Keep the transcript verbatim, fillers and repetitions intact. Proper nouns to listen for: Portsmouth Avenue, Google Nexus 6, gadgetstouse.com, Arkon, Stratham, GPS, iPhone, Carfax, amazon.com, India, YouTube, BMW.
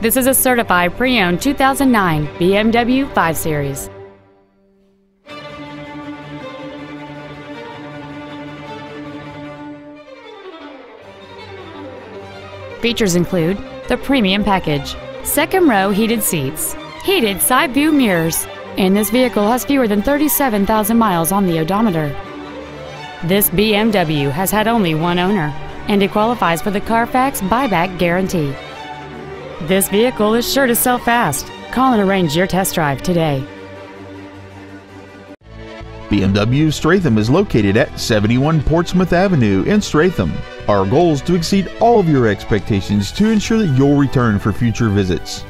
This is a certified pre-owned two thousand nine B M W five series. Features include the premium package, second row heated seats, heated side view mirrors, and this vehicle has fewer than thirty-seven thousand miles on the odometer. This B M W has had only one owner, and it qualifies for the Carfax buyback guarantee. This vehicle is sure to sell fast. Call and arrange your test drive today. B M W of Stratham is located at seventy-one Portsmouth Avenue in Stratham. Our goal is to exceed all of your expectations to ensure that you'll return for future visits.